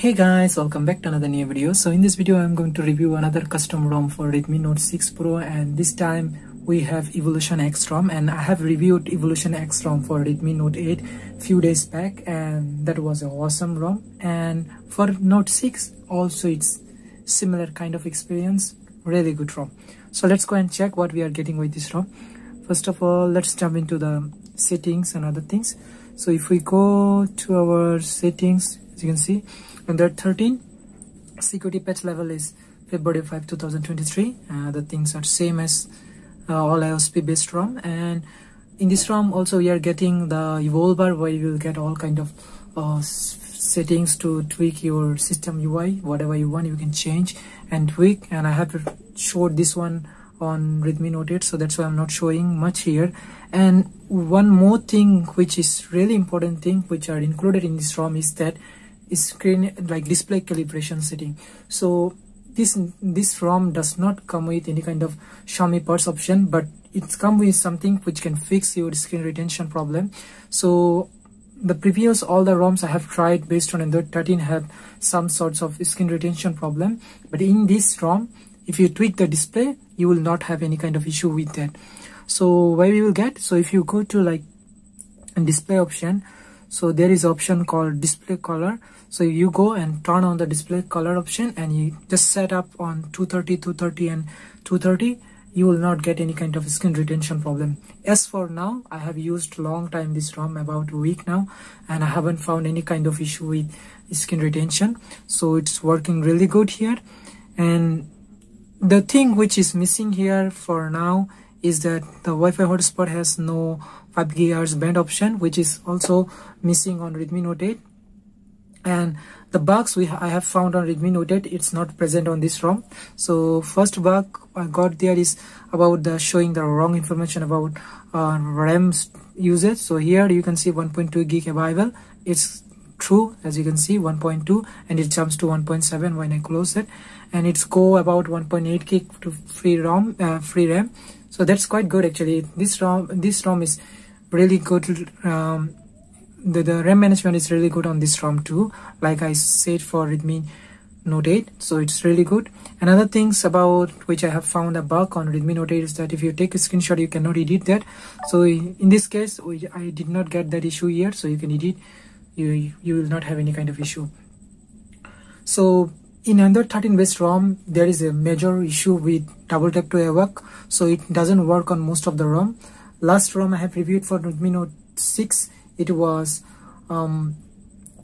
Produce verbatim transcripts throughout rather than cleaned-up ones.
Hey guys, welcome back to another new video. So in this video I'm going to review another custom ROM for Redmi Note six Pro, and this time we have Evolution X ROM, and I have reviewed Evolution X ROM for Redmi Note eight few days back, and that was an awesome ROM. And for Note six also it's similar kind of experience, really good ROM. So let's go and check what we are getting with this ROM. First of all, let's jump into the settings and other things. So if we go to our settings, as you can see, Android thirteen, security patch level is February five two thousand twenty-three. Uh, the things are same as uh, all A O S P based ROM, and in this ROM also we are getting the evolve bar where you will get all kind of uh, settings to tweak your system U I. Whatever you want you can change and tweak, and I have showed this one on Redmi Note eight, so that's why I'm not showing much here. And one more thing which is really important thing which are included in this ROM is that is screen like display calibration setting. So this this ROM does not come with any kind of Xiaomi parts option, but it's come with something which can fix your screen retention problem. So the previous all the ROMs I have tried based on Android thirteen have some sorts of screen retention problem, but in this ROM if you tweak the display you will not have any kind of issue with that. So where we will get, so if you go to like display option, so there is option called display color. So you go and turn on the display color option and you just set up on two thirty, two thirty and two thirty. You will not get any kind of screen retention problem. As for now, I have used long time this ROM, about a week now, and I haven't found any kind of issue with screen retention. So it's working really good here. And the thing which is missing here for now is that the Wi-Fi hotspot has no five gigahertz band option, which is also missing on Redmi Note eight. And the bugs we ha I have found on Redmi Note eight, it's not present on this ROM. So first bug I got there is about the showing the wrong information about uh, RAM usage. So here you can see one point two gig available. It's true, as you can see one point two, and it jumps to one point seven when I close it, and it's go about one point eight gig to free ROM, uh, free RAM. So that's quite good actually. This ROM, this ROM is really good. Um, the, the RAM management is really good on this ROM too, like I said for Redmi Note eight. So it's really good. Another things about which I have found a bug on Redmi Note eight is that if you take a screenshot you cannot edit that. So in this case I did not get that issue here, so you can edit. You, you will not have any kind of issue. So in Android thirteen based ROM there is a major issue with double tap to awake, so it doesn't work on most of the ROM. Last ROM I have reviewed for Redmi Note six, it was um,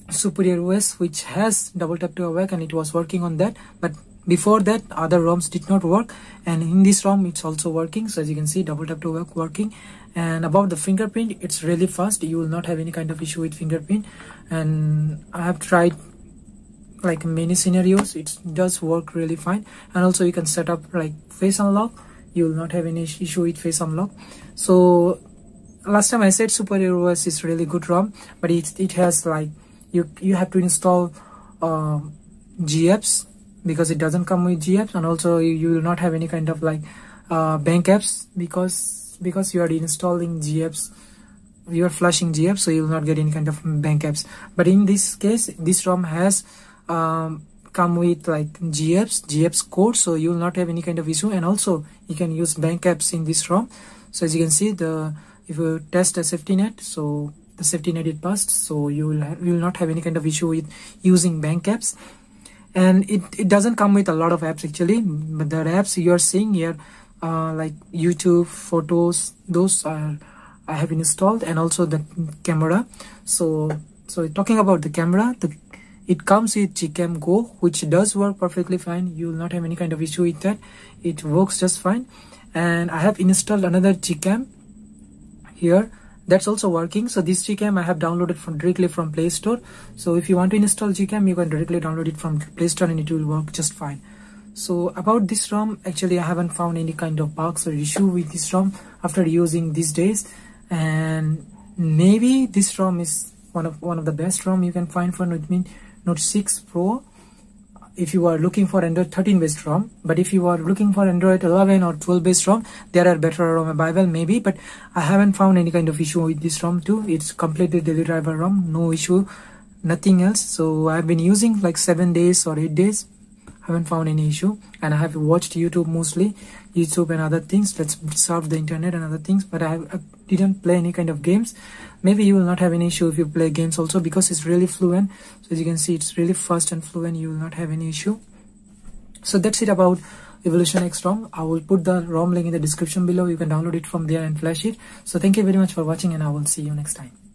SuperOS, which has double tap to awake and it was working on that, but before that other ROMs did not work, and in this ROM it's also working. So as you can see, double tap to awake working. And about the fingerprint, it's really fast, you will not have any kind of issue with fingerprint, and I have tried like many scenarios, it does work really fine. And also you can set up like face unlock, you will not have any issue with face unlock. So last time I said SuperOS is really good ROM, but it, it has like you you have to install uh, GApps, because it doesn't come with GApps, and also you, you will not have any kind of like uh, bank apps, because because you are installing GApps, you are flashing GApps, so you will not get any kind of bank apps. But in this case this ROM has um, come with like GApps, GApps code, so you will not have any kind of issue. And also you can use bank apps in this ROM. So as you can see, the if you test a safety net, so the safety net it passed, so you will, you will not have any kind of issue with using bank apps. And it, it doesn't come with a lot of apps actually, but the apps you are seeing here uh, like YouTube, photos, those are I have installed, and also the camera. So so talking about the camera, the it comes with GCam Go, which does work perfectly fine, you will not have any kind of issue with that, it works just fine. And I have installed another GCam here, that's also working. So this GCam I have downloaded from directly from Play Store, so if you want to install GCam you can directly download it from Play Store and it will work just fine. So about this ROM, actually I haven't found any kind of bugs or issue with this ROM after using these days, and maybe this ROM is one of one of the best ROM you can find for Redmi Note six Pro if you are looking for Android thirteen based ROM. But if you are looking for Android eleven or twelve based ROM, there are better ROM available maybe, but I haven't found any kind of issue with this ROM too. It's completely daily driver ROM, no issue, nothing else. So I've been using like seven days or eight days. Haven't found any issue, and I have watched YouTube mostly, YouTube and other things. Let's surf the internet and other things. But I, have, I didn't play any kind of games. Maybe you will not have any issue if you play games also, because it's really fluent. So as you can see, it's really fast and fluent. You will not have any issue. So that's it about Evolution X ROM. I will put the ROM link in the description below. You can download it from there and flash it. So thank you very much for watching, and I will see you next time.